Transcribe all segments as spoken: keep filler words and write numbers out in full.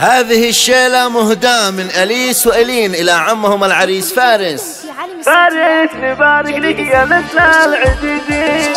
هذه الشيلة مهداة من اليس والين الى عمهم العريس فارس. فارس نبارك لك يا مثال عزيزي.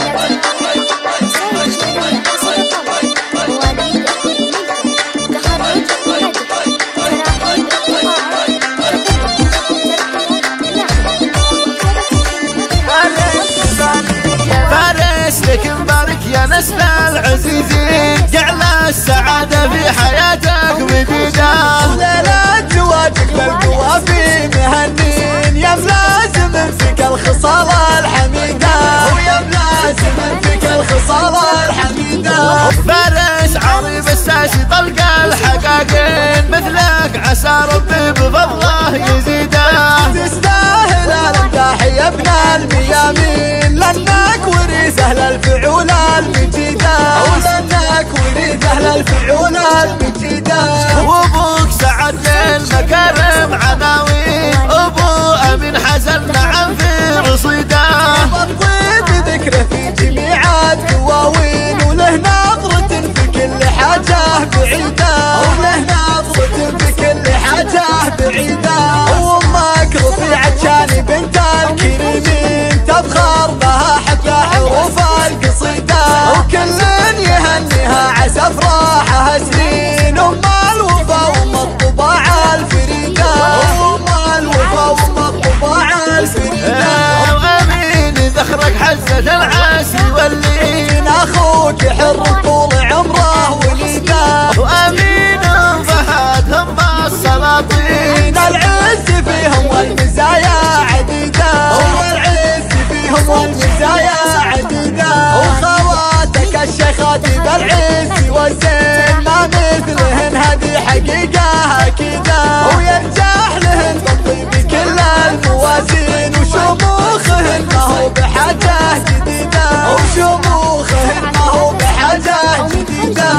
فارس لك مبارك يا مثال عزيزي، جعل السعادة في حياتك مديدة، وليلة زواجك للقوافي مهنين. يا ملازم فيك الخصال الحميدة، ويا ملازم فيك الخصال الحميدة. فارس عريب الساسي طلق الحقاقين، مثلك عسى ربي بفضله يزيده. تستاهل التحية ابن الميامين، لأنك وريث أهل الفعول المجيدة، ولأنك وريث أهل الفعول المجيدة. وأبوك سعد للمكارم عناوين، أبو أمين حزن نعم في رصيده، تضوي بذكره في جميع الدواوين، وله نظرة في كل حاجة بعيدة، وله نظرة في كل حاجة بعيدة. وأمك رفيعة شاني بنت الكريمين، تفخر بها حتى حروف القصيدة، وكل يهنيها عسى أفراحها سنين. أم الوفا وأم الطباع الفريدة، أم الوفا وأم الطباع الفريدة. وأمين ذخرك حزة العسل واللين، أخوك حر طول عمره وليده، وأمين فهدهم السلاطين. العز فيهم والمزايا عديدة، والعز فيهم والمزايا عديدة. وخواتك الشيخات بالعز والزين، ما مثلهن هذه حقيقة أكيدة، وينجح لهن تطيب كل الموازين. وشموخهن ما هو بحاجة جديدة، وشموخهن ما هو بحاجة جديدة.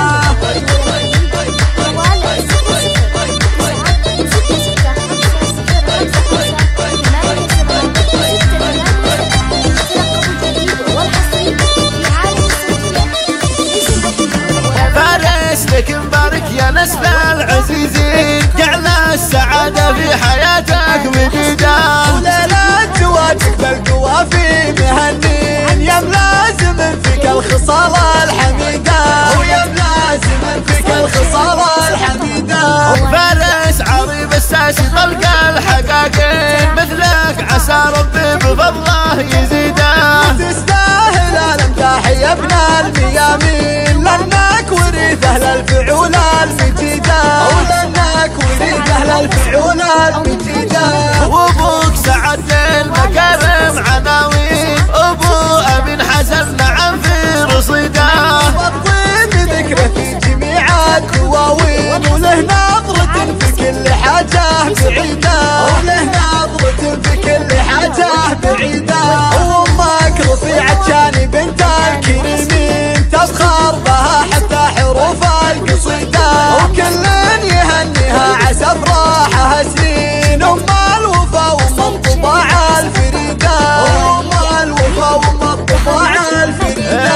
لك مبارك يا نسل العزيزين، جعل السعادة في حياتك مديدة، وليلة زواجك بالقوافي مهنين. يا ملازم فيك الخصال الحميدة، ويا ملازم فيك الخصال الحميدة. فارس عريب الساسي طلق الحقاقين، مثلك عسى ربي بفضله يزيده. تستاهل الامداح يا ابن الميامين، لأنك وريث أهل الفعول المجيدة، ولأنك وريث أهل الفعول المجيدة. وأبوك سعد للمكارم عناوين، أبو أمين حزن نعم في رصيده، تضوي بذكره في جميع الدواوين، وله نظرة في كل حاجة بعيدة، وله نظرة في كل حاجة بعيدة. وأمك رفيعة شاني بنت الكريمين، تفخر بها حتى حروف القصيدة، وكل يهنيها عسى أفراحها سنين. أم الوفا وأم الطباع الفريدة، أم الوفا وأم الطباع الفريدة.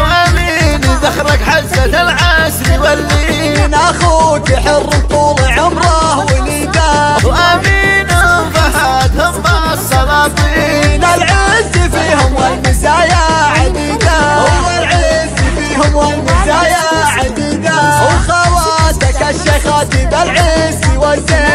وأمين ذخرك حزة العسل واللين، أخوك حر طول عمره وليده، وأمين فهدهم السلاطين. العز فيهم والمزايا عديدة، والعز فيهم والمزايا عديدة. وخواتك الشيخات بالعز والزين،